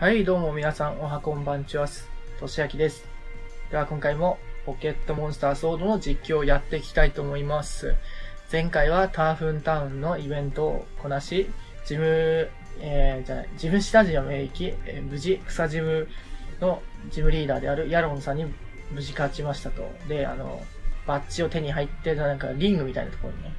はい、どうも皆さん、おはこんばんちは、としあきです。では今回もポケットモンスターソードの実況をやっていきたいと思います。前回はターフンタウンのイベントをこなし、ジムスタジアムへ行き、無事、草ジムのジムリーダーであるヤロンさんに無事勝ちましたと。で、バッジを手に入って、なんかリングみたいなところにね、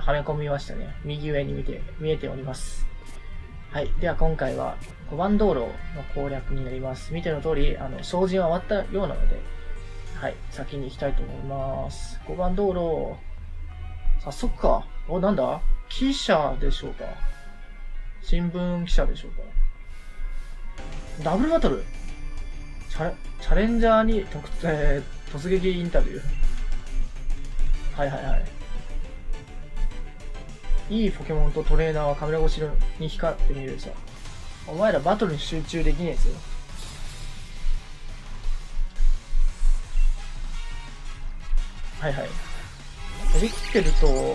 はめ込みましたね。右上に見えております。はい。では今回は5番道路の攻略になります。見ての通り、掃除が終わったようなので、はい。先に行きたいと思います。5番道路。早速か。お、なんだ？記者でしょうか？新聞記者でしょうか？ダブルバトル！チャレンジャーに突撃インタビュー。はいはいはい。いいポケモンとトレーナーはカメラ越しに光って見えるさ。お前らバトルに集中できねえぞ。はいはい。飛び切ってると、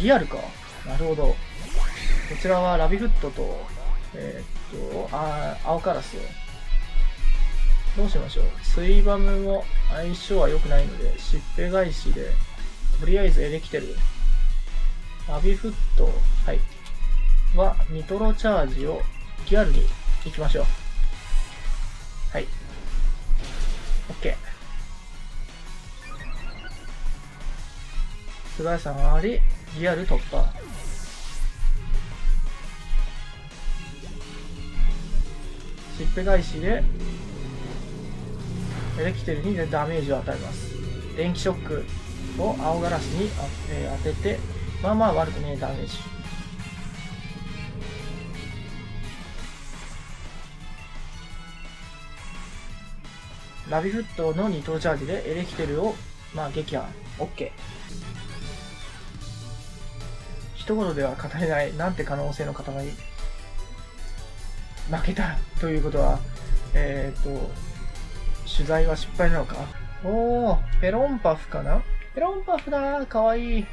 ギアルか。なるほど。こちらはラビフットと、青カラス。どうしましょう。スイバムも相性は良くないので、しっぺ返しで、とりあえずエレキテル。ラビフット、はい。は、ニトロチャージをギアルに行きましょう。はい。OK。素早さがあり、ギアル突破。しっぺ返しで、エレキテルにダメージを与えます。電気ショックを青ガラスに当てて、まあまあ悪くねえダメージ。ラビフットの二等チャージでエレキテルを、まあ、撃破。OK。一言では語れないなんて可能性の塊。負けたということは、取材は失敗なのか。おお、ペロンパフかな？ペロンパフだー、かわいい。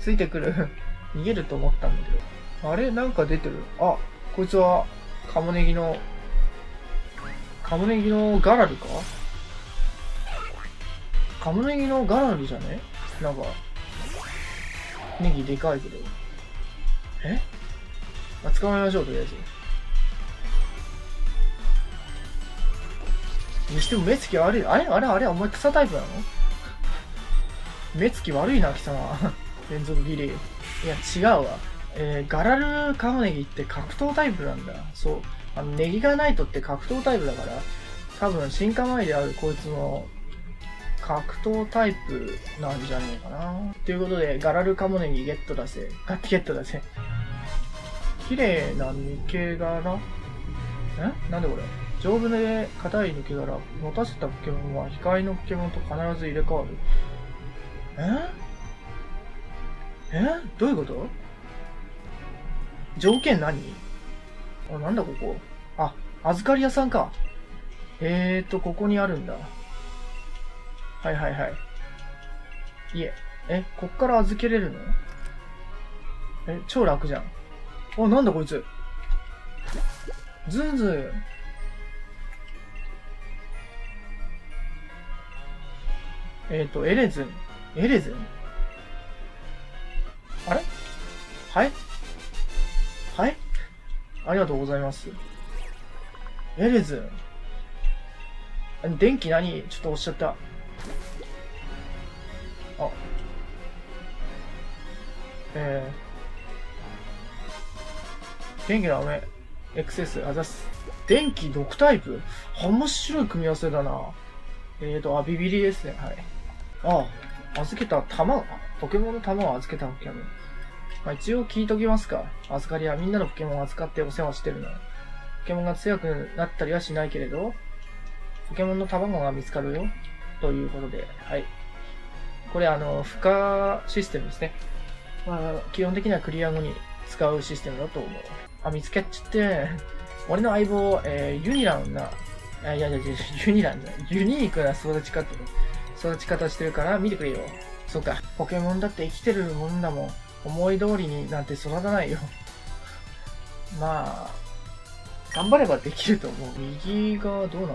ついてくる。逃げると思ったんだけど。あれなんか出てる。あ、こいつは、カモネギのガラルか？カモネギのガラルじゃね？なんか、ネギでかいけど。え？まあ、捕まえましょう、とりあえず。にしても目つき悪い。あれお前草タイプなの？目つき悪いな、貴様。連続リレー。いや、違うわ。ガラルカモネギって格闘タイプなんだ。そう。ネギがないとって格闘タイプだから、多分、進化前であるこいつも、格闘タイプなんじゃねえかな。ということで、ガラルカモネギゲットだせ。ゲットだせ。綺麗な抜け殻？え？なんでこれ？丈夫で硬い抜け殻。持たせたポケモンは光のポケモンと必ず入れ替わる。どういうこと？条件何？あ、なんだここ。あ、預かり屋さんか。ここにあるんだ。はいはいはい。いえ、こっから預けれるの？超楽じゃん。あ、なんだこいつ。ズンズン。エレズン。あれ？はいありがとうございます。エレズン。電気何？ちょっと押しちゃった。あ。電気ダメ。XS、あざす。電気毒タイプ？面白い組み合わせだな。ビビリですね。はい。あ、預けた弾。ポケモンの弾を預けたわけやね。まあ、一応聞いときますか。預かりはみんなのポケモンを扱ってお世話してるの。ポケモンが強くなったりはしないけれど、ポケモンの卵が見つかるよ。ということで、はい。これ負荷システムですね。まあ、基本的にはクリア後に使うシステムだと思う。あ、見つけちゃって、俺の相棒、ユニークな育ち方してるから見てくれよ。そうか。ポケモンだって生きてるもんだもん。思い通りになんて育たないよ。まあ、頑張ればできると思う。右側どうなんだ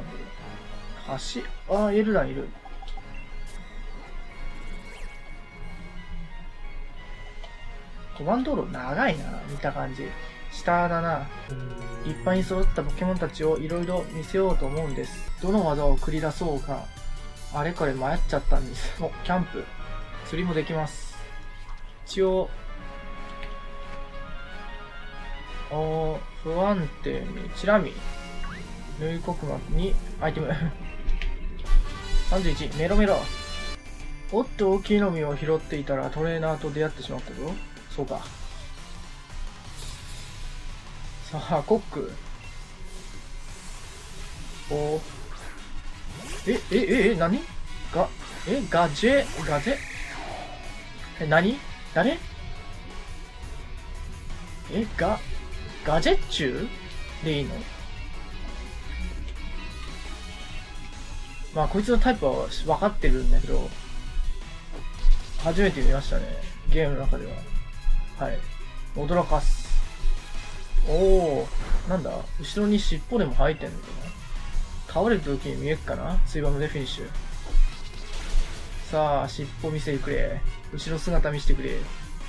ろう。足、ああ、エルランいる。コマンドール長いな、見た感じ。下だな。一般に揃ったポケモンたちをいろいろ見せようと思うんです。どの技を繰り出そうか、あれこれ迷っちゃったんです。お、キャンプ。釣りもできます。一応、不安定にチラ見。縫い黒幕にアイテム。31、メロメロ。おっと大きいの実を拾っていたらトレーナーと出会ってしまったぞ。そうか。さあ、コック。お何が、ガジェえ、何誰え、ガジェッチュでいいの？まあ、こいつのタイプは分かってるんだけど、初めて見ましたね。ゲームの中では。はい。驚かす。おー、なんだ？後ろに尻尾でも生えてんのかな？倒れた時に見えっかな？ツイバムでフィニッシュ。さあ、尻尾見せてくれ。後ろ姿見せてくれ。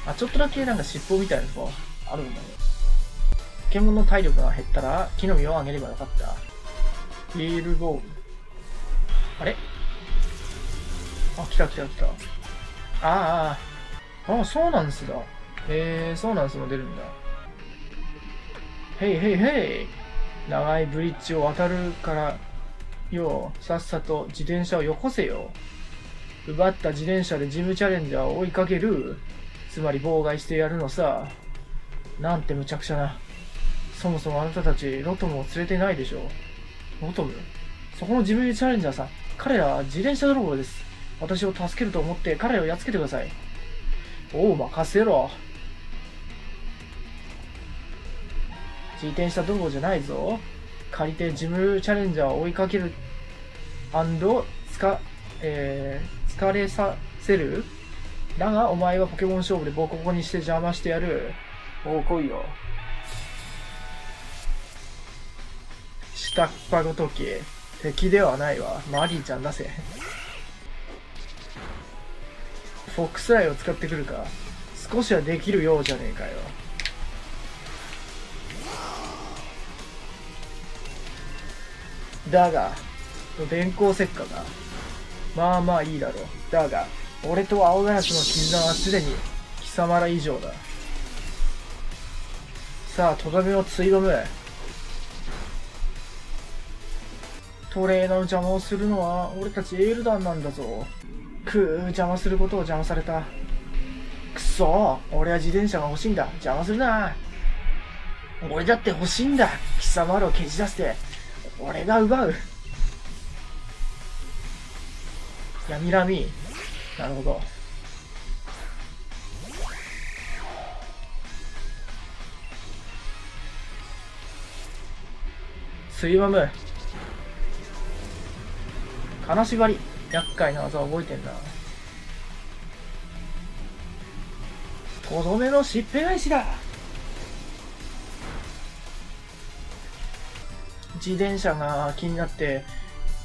あ、ちょっとだけなんか尻尾みたいなのがあるんだね。ポケモンの体力が減ったら、木の実をあげればよかった。ヒールボール。あれ？あ、来た。ああ、そうなんですだ。そうなんですも出るんだ。へい。長いブリッジを渡るから、よう、さっさと自転車をよこせよ。奪った自転車でジムチャレンジャーを追いかける。つまり妨害してやるのさ。なんて無茶苦茶な。そもそもあなたたち、ロトムを連れてないでしょ。ロトム？そこのジムチャレンジャーさん、彼らは自転車泥棒です。私を助けると思って彼らをやっつけてください。おう、任せろ。自転車泥棒じゃないぞ。借りてジムチャレンジャーを追いかける&疲れさせる。だがお前はポケモン勝負でボコボコにして邪魔してやる。おう、来いよ。下っ端ごとき、敵ではないわ。マリーちゃん出せ。フォックスライを使ってくるか。少しはできるようじゃねえかよ。だが、電光石火が。まあまあいいだろう。だが、俺と青ガラスの絆はすでに貴様ら以上だ。さあ、とどめをついばむ。トレーナーの邪魔をするのは俺たちエルダンなんだぞ。邪魔することを邪魔された。くそー、俺は自転車が欲しいんだ。邪魔するな。俺だって欲しいんだ。貴様らを蹴散らせて俺が奪う。闇ラミ、なるほど。スイマム、金縛り。厄介な技覚えてんな。とどめのしっぺ返しだ。自転車が気になって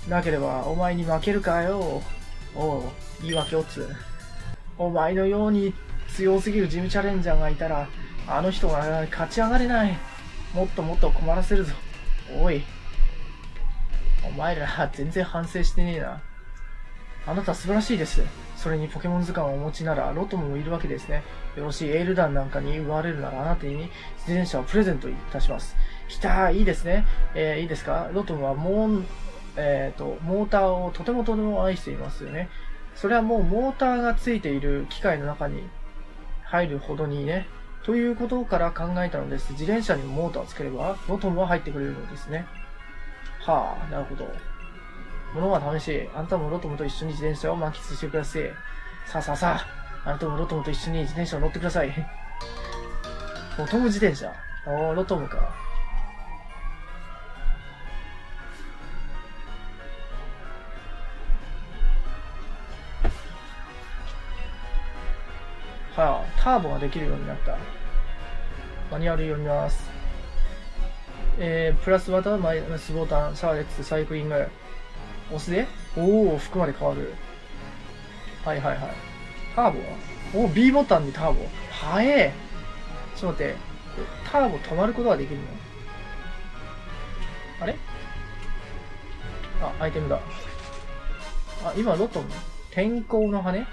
なければお前に負けるかよ。おう、言い訳をつ。お前のように強すぎるジムチャレンジャーがいたらあの人が勝ち上がれない。もっともっと困らせるぞ。おい、お前ら全然反省してねえな。あなた素晴らしいです。それにポケモン図鑑をお持ちならロトムもいるわけですね。よろしい、エールダンなんかに奪われるならあなたに自転車をプレゼントいたします。きた、いいですね。いいですか？ロトムはモーターをとても愛していますよね。それはもうモーターがついている機械の中に入るほどにね。ということから考えたのです。自転車にモーターをつければロトムは入ってくれるのですね。はあ、なるほど。物は試し、あなたもロトムと一緒に自転車を満喫してください。さあ、あなたもロトムと一緒に自転車を乗ってください。ロトム自転車。おー、ロトムか。はあ、ターボができるようになった。マニュアル読みます。プラスボタン、マイナスボタン、シャー X、サイクリング。押すで、おお、服まで変わる。はいはいはい。ターボはおお、B ボタンにターボ。はえー。ちょっと待って。ターボ止まることはできるの？あれ？あ、アイテムだ。あ、今ロトム。天候の羽？はい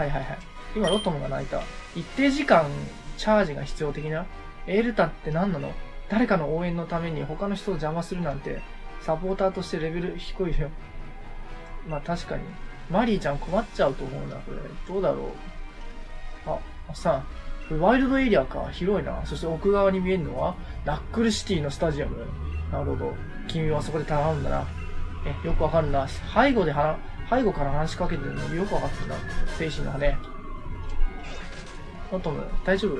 はいはい。今ロトムが鳴いた。一定時間チャージが必要的な？エルタって何なの？誰かの応援のために他の人を邪魔するなんて、サポーターとしてレベル低いよ。まあ確かに。マリーちゃん困っちゃうと思うな、これ。どうだろう。あ、さん。これワイルドエリアか。広いな。そして奥側に見えるのは、ナックルシティのスタジアム。なるほど。君はそこで戦うんだな。え、よくわかるな。背後から話しかけてるのよくわかってるな。精神の羽。ロトム、大丈夫？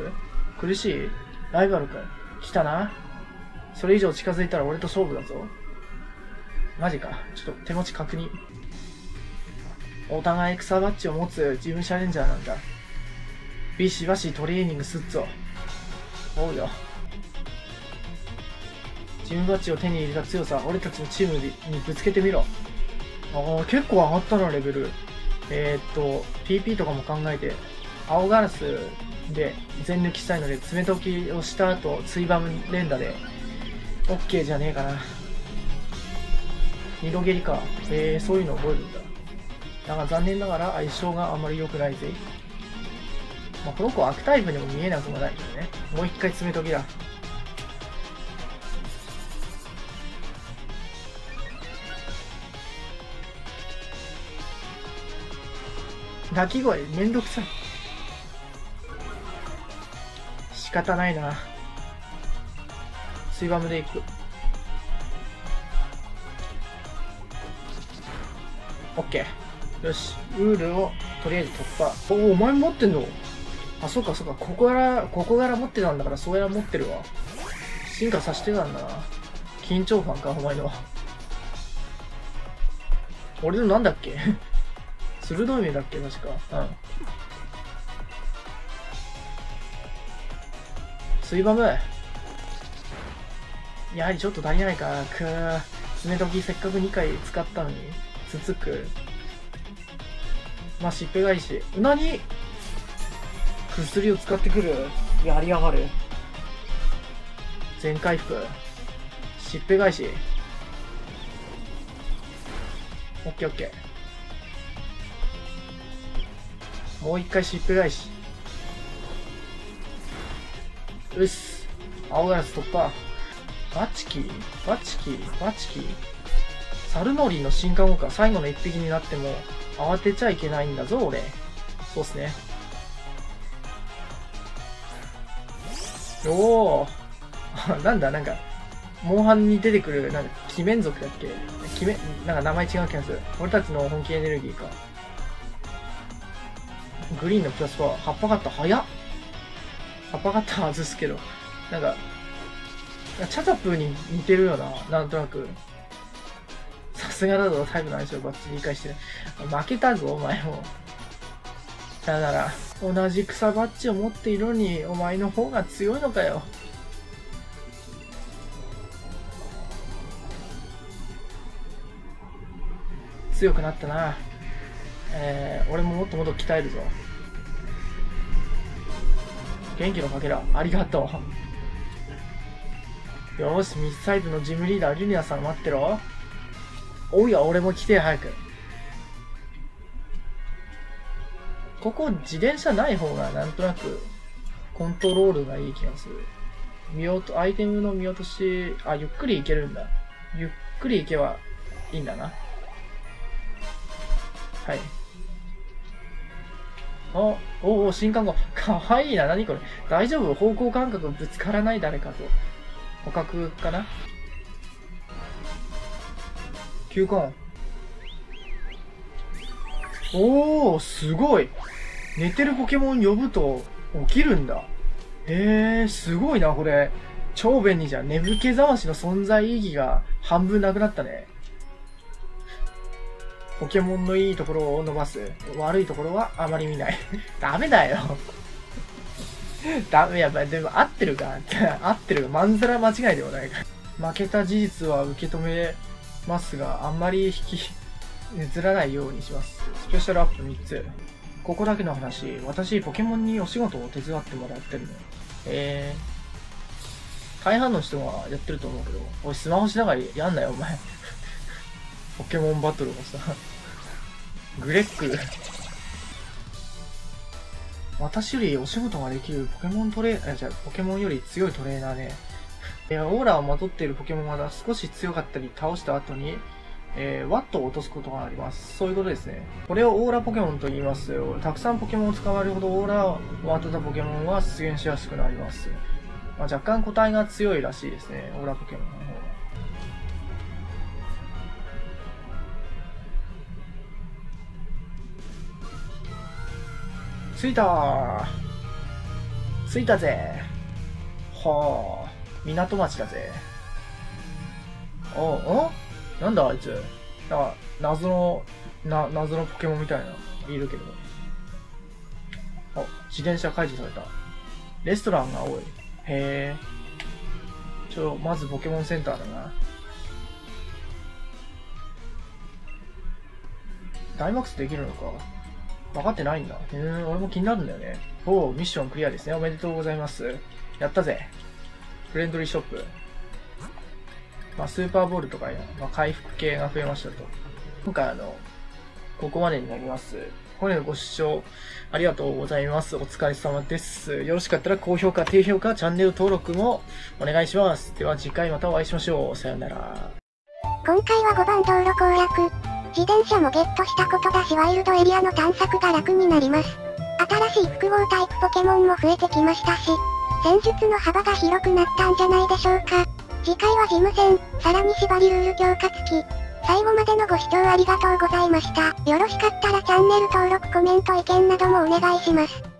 苦しい？ライバルか。来たな。それ以上近づいたら俺と勝負だぞ。マジか。ちょっと手持ち確認。お互いエクサバッジを持つジムチャレンジャーなんだ。ビシバシトレーニングすっぞ。おうよ。ジムバッジを手に入れた強さ、俺たちのチームにぶつけてみろ。ああ、結構上がったな、レベル。PP とかも考えて、青ガラスで全抜きしたいので、爪溶きをした後、ツイバム連打で、OK じゃねえかな。二度蹴りか。そういうの覚えるんだ。だが残念ながら相性があんまり良くないぜ。まあ、この子は悪タイプにも見えなくもないけどね。もう一回爪溶きだ。鳴き声めんどくさい。仕方ないな。スイバムでいく。オッケー。よし、ウールをとりあえず突破。おお、お前持ってんの？あ、そうかそうか。ここから持ってたんだから、それは持ってるわ。進化させてたんだな。緊張感か、お前の。俺のなんだっけ？鋭い目だっけ、確か。うん。スイバム。やはりちょっと足りないか。くー。爪とぎせっかく2回使ったのに。つつく。まあ、しっぺ返し。なに？薬を使ってくる。やりやがる。全回復。しっぺ返し。オッケーオッケー。もう一回しっぺ返し。うっす。青ガラス突破。バチキー。サルモリーの進化後か。最後の一匹になっても慌てちゃいけないんだぞ、俺。そうっすね。おー。なんだ、なんか、モンハンに出てくる、なんか、鬼面族だっけ？なんか名前違う気がする。俺たちの本気エネルギーか。グリーンのプラスは葉っぱカッター早っ。葉っぱカッター外すけど、なんか、チャチャプーに似てるよな、なんとなく。さすがだぞ、タイプの相性バッチリ理解してる。負けたぞ、お前も。だから、同じ草バッチを持っているのに、お前の方が強いのかよ。強くなったな。俺ももっともっと鍛えるぞ。元気のかけら、ありがとう。よし、ミスサイズのジムリーダー、リュニアさん待ってろ。おや、俺も来て、早く。ここ、自転車ない方が、なんとなく、コントロールがいい気がする。アイテムの見落とし、あ、ゆっくり行けるんだ。ゆっくり行けば、いいんだな。はい。おお、新刊号。かわいいな。何これ。大丈夫？方向感覚ぶつからない誰かと。捕獲かな？球根。おお、すごい。寝てるポケモン呼ぶと起きるんだ。すごいな、これ。超便利じゃん。眠気覚ましの存在意義が半分なくなったね。ポケモンのいいところを伸ばす。悪いところはあまり見ない。ダメだよ。ダメ、やっぱ、でも合ってるか。合ってるか。まんざら間違いではないか。負けた事実は受け止めますが、あんまり引きずらないようにします。スペシャルアップ3つ。ここだけの話、私ポケモンにお仕事を手伝ってもらってるの。大半の人はやってると思うけど、おいスマホしながらやんなよお前ポケモンバトルもさグレック私よりお仕事ができるポケモンより強いトレーナーね。オーラをまとっているポケモンが少し強かったり倒した後に、ワットを落とすことがあります。そういうことですね。これをオーラポケモンと言いますよ。たくさんポケモンを捕まえるほどオーラを当てたポケモンは出現しやすくなります。まあ、若干個体が強いらしいですね、オーラポケモンの方は。着いたぜ。はあ、港町だぜ。なんだあいつ。なんか謎のポケモンみたいな、いるけど。あ、自転車解除された。レストランが多い。へえ。まずポケモンセンターだな。ダイマックスできるのか。分かってないんだ。俺も気になるんだよね。おお、ミッションクリアですね。おめでとうございます。やったぜ。フレンドリーショップ。まあ、スーパーボールとかや、まあ、回復系が増えましたと。今回ここまでになります。これのご視聴ありがとうございます。お疲れ様です。よろしかったら高評価、低評価、チャンネル登録もお願いします。では次回またお会いしましょう。さよなら。今回は5番道路攻略。自転車もゲットしたことだし、ワイルドエリアの探索が楽になります。新しい複合タイプポケモンも増えてきましたし、戦術の幅が広くなったんじゃないでしょうか。次回はジム戦、さらに縛りルール強化付き。最後までのご視聴ありがとうございました。よろしかったらチャンネル登録、コメント、意見などもお願いします。